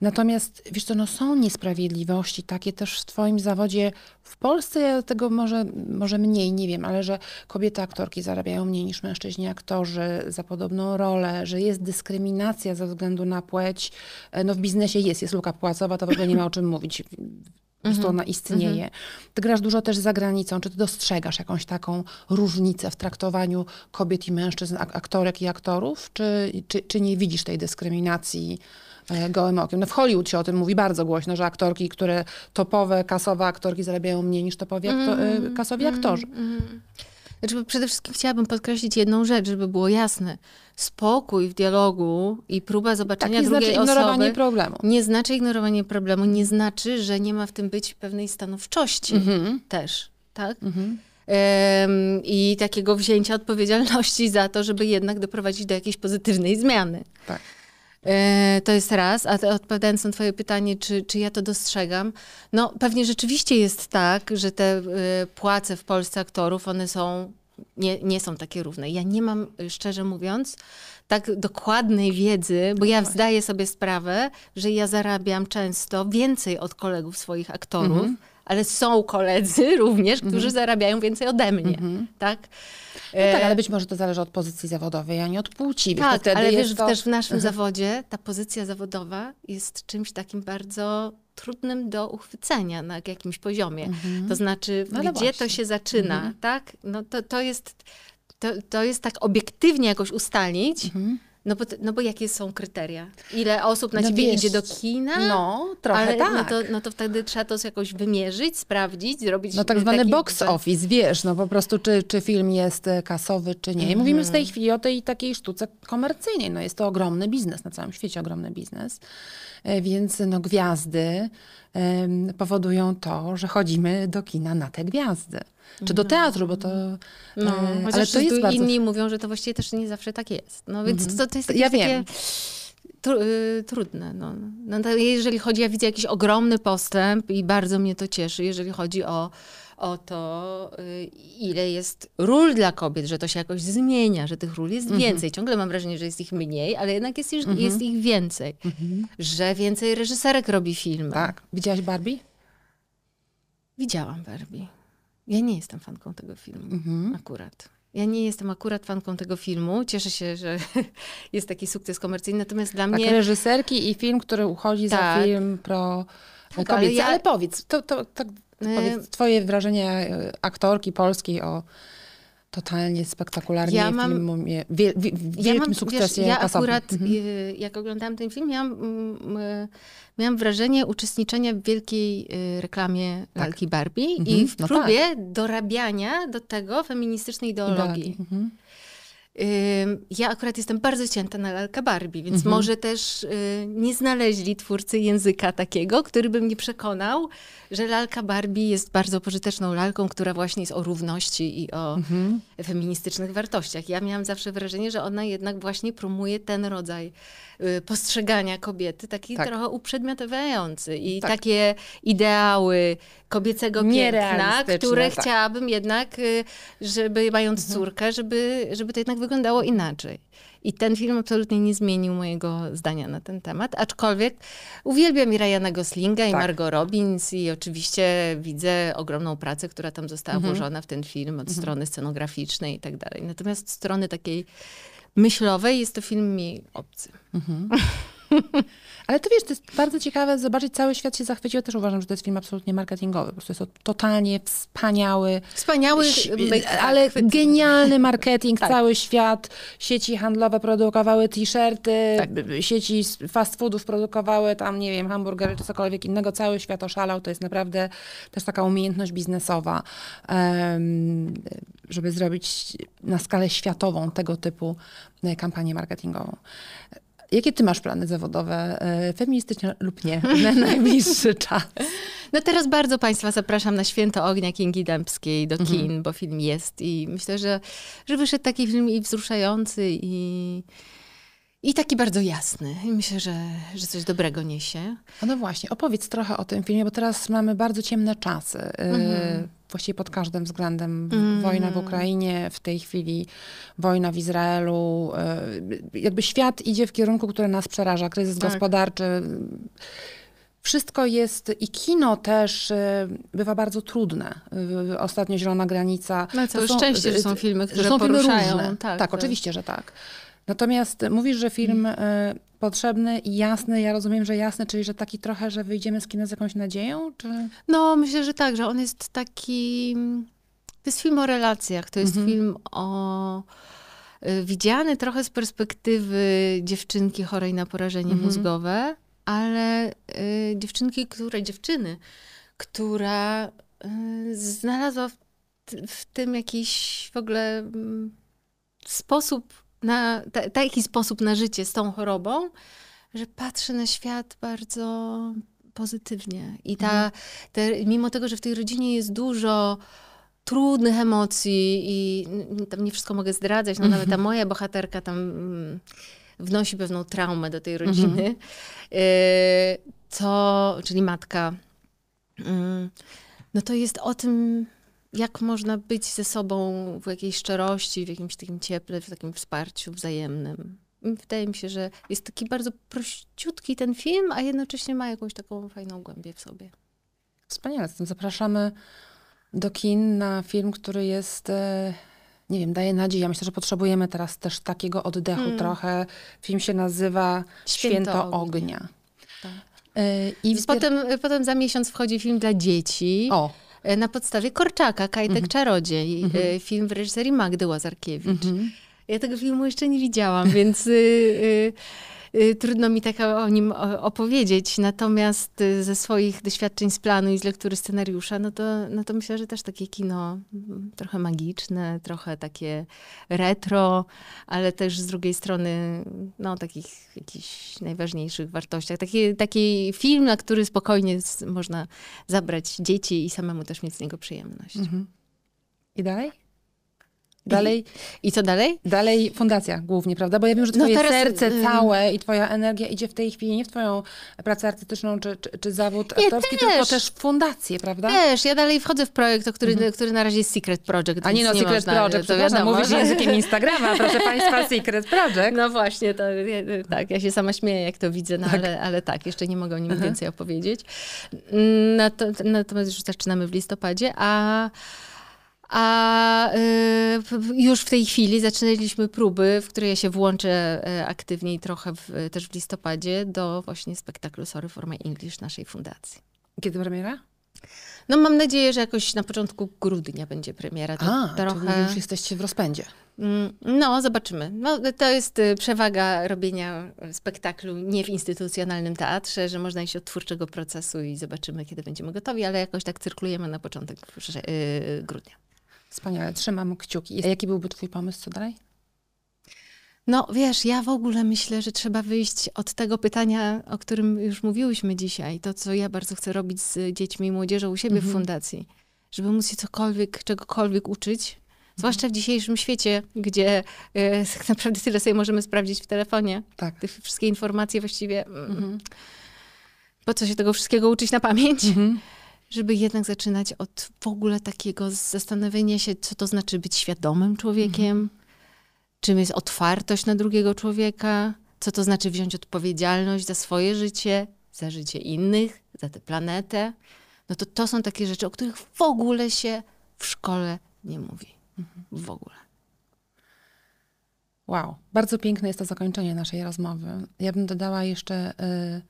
Natomiast, wiesz co, no są niesprawiedliwości takie też w twoim zawodzie. W Polsce ja tego może, może mniej, nie wiem, ale że kobiety aktorki zarabiają mniej niż mężczyźni aktorzy za podobną rolę, że jest dyskryminacja ze względu na płeć. No w biznesie jest, jest luka płacowa, to w ogóle nie ma o czym mówić. Po prostu ona istnieje. Ty grasz dużo też za granicą. Czy ty dostrzegasz jakąś taką różnicę w traktowaniu kobiet i mężczyzn, aktorek i aktorów? Czy, czy, czy nie widzisz tej dyskryminacji gołym okiem? No w Hollywood się o tym mówi bardzo głośno, że aktorki, które topowe, kasowe aktorki zarabiają mniej niż topowi akto mm, kasowi mm, aktorzy. Mm. Znaczy, przede wszystkim chciałabym podkreślić jedną rzecz, żeby było jasne. Spokój w dialogu i próba zobaczenia drugiej osoby. Nie znaczy ignorowanie problemu. Nie znaczy ignorowanie problemu, nie znaczy, że nie ma w tym być pewnej stanowczości mm-hmm. też, tak? Mm-hmm. Ym, I takiego wzięcia odpowiedzialności za to, żeby jednak doprowadzić do jakiejś pozytywnej zmiany. Tak. To jest raz, a odpowiadając na twoje pytanie, czy, czy ja to dostrzegam, no pewnie rzeczywiście jest tak, że te płace w Polsce aktorów, one są, nie, nie są takie równe. Ja nie mam, szczerze mówiąc, tak dokładnej wiedzy, bo ja zdaję sobie sprawę, że ja zarabiam często więcej od kolegów swoich aktorów, mhm. ale są koledzy również, którzy mhm. zarabiają więcej ode mnie, mhm. tak? No tak, ale być może to zależy od pozycji zawodowej, a nie od płci. Tak, to wtedy ale wiesz, to... też w naszym mhm. zawodzie ta pozycja zawodowa jest czymś takim bardzo trudnym do uchwycenia na jakimś poziomie. Mhm. To znaczy, no gdzie właśnie. To się zaczyna, mhm. tak? No to, to, jest, to, to jest tak obiektywnie jakoś ustalić, mhm. No bo, no bo jakie są kryteria? Ile osób na no ciebie wiesz, idzie do kina? No, trochę ale tak. No to, no to wtedy trzeba to jakoś wymierzyć, sprawdzić, zrobić... No tak zwany box office, wiesz, no po prostu czy, czy film jest kasowy, czy nie. I mm. mówimy w tej chwili o tej takiej sztuce komercyjnej. No jest to ogromny biznes, na całym świecie ogromny biznes. Więc no gwiazdy um, powodują to, że chodzimy do kina na te gwiazdy. Czy do teatru, bo to... No, e, ale to jest bardzo... inni mówią, że to właściwie też nie zawsze tak jest. No więc mm-hmm. to, to jest takie ja wiem. Tru, y, trudne. No. No, to jeżeli chodzi, ja widzę jakiś ogromny postęp i bardzo mnie to cieszy, jeżeli chodzi o, o to, y, ile jest ról dla kobiet, że to się jakoś zmienia, że tych ról jest mm-hmm. więcej. Ciągle mam wrażenie, że jest ich mniej, ale jednak jest, mm-hmm. jest ich więcej. Mm-hmm. Że więcej reżyserek robi filmy. Tak. Widziałaś Barbie? Widziałam Barbie. Ja nie jestem fanką tego filmu, mhm. akurat. Ja nie jestem akurat fanką tego filmu. Cieszę się, że jest taki sukces komercyjny, natomiast dla tak, mnie... reżyserki i film, który uchodzi tak. za film pro tak, kobiety. Ale, ja... ale powiedz, to, to, to, to y... powiedz, twoje wrażenia aktorki polskiej o totalnie spektakularnie ja mam... filmie, wie, wie, wielkim ja mam, sukcesie wiesz, ja kasowym. Akurat, mhm. y, jak oglądałam ten film, miałam, y, miałam wrażenie uczestniczenia w wielkiej y, reklamie tak. lalki Barbie mhm. i w próbie no tak. dorabiania do tego feministycznej ideologii. Mhm. Y, ja akurat jestem bardzo cięta na lalkę Barbie, więc mhm. może też y, nie znaleźli twórcy języka takiego, który by mnie przekonał, że lalka Barbie jest bardzo pożyteczną lalką, która właśnie jest o równości i o mhm. feministycznych wartościach. Ja miałam zawsze wrażenie, że ona jednak właśnie promuje ten rodzaj postrzegania kobiety, taki tak. trochę uprzedmiotawiający i tak. takie ideały kobiecego piękna, które tak. chciałabym jednak, żeby mając mhm. córkę, żeby, żeby to jednak wyglądało inaczej. I ten film absolutnie nie zmienił mojego zdania na ten temat, aczkolwiek uwielbiam i Ryana Goslinga, tak. i Margot Robbins i oczywiście widzę ogromną pracę, która tam została mm-hmm. włożona w ten film od mm-hmm. strony scenograficznej i tak dalej. Natomiast od strony takiej myślowej jest to film mi obcy. Mm-hmm. Ale to wiesz, to jest bardzo ciekawe zobaczyć, cały świat się zachwycił. Ja też uważam, że to jest film absolutnie marketingowy. Po prostu jest to totalnie wspaniały, wspaniały, ale genialny marketing. Tak. Cały świat, sieci handlowe produkowały t-shirty, tak. sieci fast foodów produkowały tam, nie wiem, hamburgery czy cokolwiek innego. Cały świat oszalał. To jest naprawdę też taka umiejętność biznesowa, żeby zrobić na skalę światową tego typu kampanię marketingową. Jakie ty masz plany zawodowe, feministyczne lub nie, na najbliższy czas? No teraz bardzo państwa zapraszam na Święto Ognia Kingi Dębskiej do kin, mhm. bo film jest i myślę, że, że wyszedł taki film i wzruszający i, I taki bardzo jasny. I myślę, że, że coś dobrego niesie. A no właśnie, opowiedz trochę o tym filmie, bo teraz mamy bardzo ciemne czasy. Mhm. Właściwie pod każdym względem. Mm. Wojna w Ukrainie, w tej chwili wojna w Izraelu. Jakby świat idzie w kierunku, który nas przeraża. Kryzys tak. gospodarczy. Wszystko jest i kino też bywa bardzo trudne. Ostatnio Zielona granica. No to, to są, szczęście, że są filmy, które że są poruszają. Filmy różne. Tak, tak, oczywiście, że tak. Natomiast mówisz, że film hmm. potrzebny i jasny, ja rozumiem, że jasny, czyli że taki trochę, że wyjdziemy z kina z jakąś nadzieją? Czy... No myślę, że tak, że on jest taki, to jest film o relacjach, to jest mm-hmm. film o, widziany trochę z perspektywy dziewczynki chorej na porażenie mm-hmm. mózgowe, ale y, dziewczynki, która, dziewczyny, która y, znalazła w, w tym jakiś w ogóle m, sposób, na ta, taki sposób na życie z tą chorobą, że patrzy na świat bardzo pozytywnie. I ta, te, mimo tego, że w tej rodzinie jest dużo trudnych emocji i tam nie wszystko mogę zdradzać, no mm-hmm. nawet ta moja bohaterka tam mm, wnosi pewną traumę do tej rodziny, mm-hmm. y, to, czyli matka, y, no to jest o tym, jak można być ze sobą w jakiejś szczerości, w jakimś takim cieple, w takim wsparciu wzajemnym. Wydaje mi się, że jest taki bardzo prościutki ten film, a jednocześnie ma jakąś taką fajną głębię w sobie. Wspaniale, zatem zapraszamy do kin na film, który jest, nie wiem, daje nadzieję. Ja myślę, że potrzebujemy teraz też takiego oddechu hmm. trochę. Film się nazywa Święto, Święto Ognia. Ognia. Tak. I wspier- potem, potem za miesiąc wchodzi film dla dzieci. O. Na podstawie Korczaka, Kajtek mm-hmm. Czarodziej, mm-hmm. film w reżyserii Magdy Łazarkiewicz. Mm-hmm. Ja tego filmu jeszcze nie widziałam, więc y, y, y, trudno mi tak o nim opowiedzieć. Natomiast y, ze swoich doświadczeń z planu i z lektury scenariusza, no to, no to myślę, że też takie kino trochę magiczne, trochę takie retro, ale też z drugiej strony no, takich jakichś najważniejszych wartościach. Taki, taki film, na który spokojnie z, można zabrać dzieci i samemu też mieć z niego przyjemność. Mhm. I dalej? Dalej, I co dalej? Dalej fundacja głównie, prawda? Bo ja wiem, że twoje no teraz, serce całe i twoja energia idzie w tej chwili nie w twoją pracę artystyczną czy, czy, czy zawód ja aktorski, też. tylko też w fundację, prawda? Też, ja dalej wchodzę w projekt, o który, mm-hmm. który na razie jest Secret Project. A nie no, nie Secret można, Project, to wiadomo. Mówisz językiem Instagrama, proszę państwa, Secret Project. No właśnie, to, tak, ja się sama śmieję, jak to widzę, no, tak. Ale, ale tak, jeszcze nie mogę o nim Aha. więcej opowiedzieć. Natomiast już zaczynamy w listopadzie, a... A y, już w tej chwili zaczynaliśmy próby, w które ja się włączę aktywniej trochę w, też w listopadzie do właśnie spektaklu Sorry for My English naszej fundacji. Kiedy premiera? No mam nadzieję, że jakoś na początku grudnia będzie premiera. To A, trochę... czyli już jesteście w rozpędzie. No, zobaczymy. No, to jest przewaga robienia spektaklu nie w instytucjonalnym teatrze, że można iść od twórczego procesu i zobaczymy, kiedy będziemy gotowi, ale jakoś tak cyrkulujemy na początek grudnia. Wspaniale, trzymam kciuki. Jaki byłby twój pomysł, co dalej? No wiesz, ja w ogóle myślę, że trzeba wyjść od tego pytania, o którym już mówiłyśmy dzisiaj. To, co ja bardzo chcę robić z dziećmi i młodzieżą u siebie mhm. w fundacji. Żeby móc się cokolwiek, czegokolwiek uczyć. Mhm. Zwłaszcza w dzisiejszym świecie, gdzie e, tak naprawdę tyle sobie możemy sprawdzić w telefonie. Tak. Te wszystkie informacje właściwie... Mhm. Po co się tego wszystkiego uczyć na pamięć? Mhm. Żeby jednak zaczynać od w ogóle takiego zastanowienia się, co to znaczy być świadomym człowiekiem, mhm. czym jest otwartość na drugiego człowieka, co to znaczy wziąć odpowiedzialność za swoje życie, za życie innych, za tę planetę. No to to są takie rzeczy, o których w ogóle się w szkole nie mówi. Mhm. W ogóle. Wow. Bardzo piękne jest to zakończenie naszej rozmowy. Ja bym dodała jeszcze... Yy...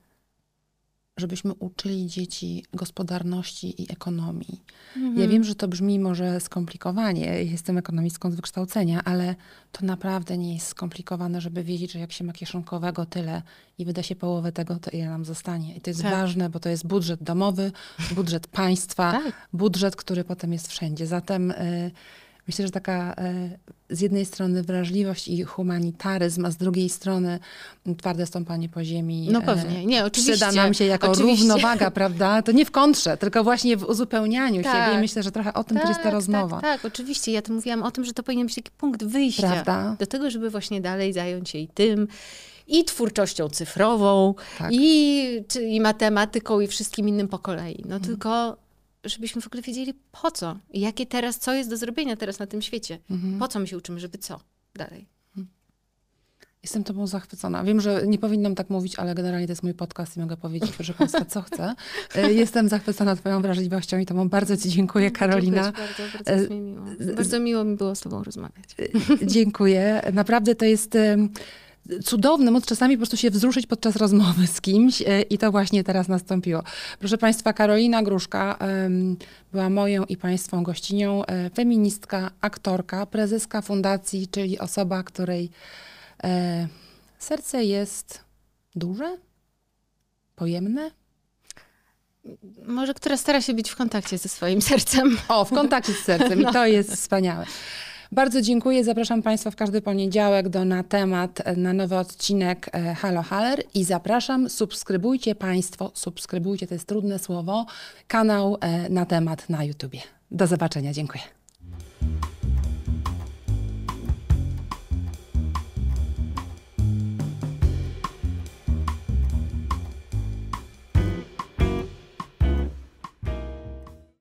żebyśmy uczyli dzieci gospodarności i ekonomii. Mhm. Ja wiem, że to brzmi może skomplikowanie, jestem ekonomistką z wykształcenia, ale to naprawdę nie jest skomplikowane, żeby wiedzieć, że jak się ma kieszonkowego tyle i wyda się połowę tego, to ile nam zostanie. I to jest tak. ważne, bo to jest budżet domowy, budżet państwa, tak. budżet, który potem jest wszędzie. Zatem y, myślę, że taka y, z jednej strony wrażliwość i humanitaryzm, a z drugiej strony twarde stąpanie po ziemi. No pewnie, nie, oczywiście. Przyda nam się jako oczywiście. równowaga, prawda? To nie w kontrze, tylko właśnie w uzupełnianiu tak. siebie. I myślę, że trochę o tym tak, też jest ta rozmowa. Tak, tak, oczywiście. Ja tu mówiłam o tym, że to powinien być taki punkt wyjścia. Prawda? Do tego, żeby właśnie dalej zająć się i tym, i twórczością cyfrową, tak. i, i matematyką, i wszystkim innym po kolei. No mhm. tylko żebyśmy w ogóle wiedzieli po co, jakie teraz, co jest do zrobienia teraz na tym świecie. Mhm. Po co my się uczymy, żeby co dalej. Jestem tobą zachwycona. Wiem, że nie powinnam tak mówić, ale generalnie to jest mój podcast i mogę powiedzieć, proszę państwa, co chcę. Jestem zachwycona twoją wrażliwością i tobą bardzo ci dziękuję, Karolina. Dziękuję bardzo, bardzo jest mi miło. Bardzo miło mi było z tobą rozmawiać. Dziękuję. Naprawdę to jest cudowne móc czasami po prostu się wzruszyć podczas rozmowy z kimś i to właśnie teraz nastąpiło. Proszę państwa, Karolina Gruszka była moją i państwą gościnią, feministka, aktorka, prezeska fundacji, czyli osoba, której E, serce jest duże? Pojemne? Może która stara się być w kontakcie ze swoim sercem. O, w kontakcie z sercem. No. I to jest wspaniałe. Bardzo dziękuję. Zapraszam państwa w każdy poniedziałek do Na Temat, na nowy odcinek Halo Haller. I zapraszam, subskrybujcie państwo, subskrybujcie, to jest trudne słowo, kanał Na Temat na YouTubie. Do zobaczenia. Dziękuję.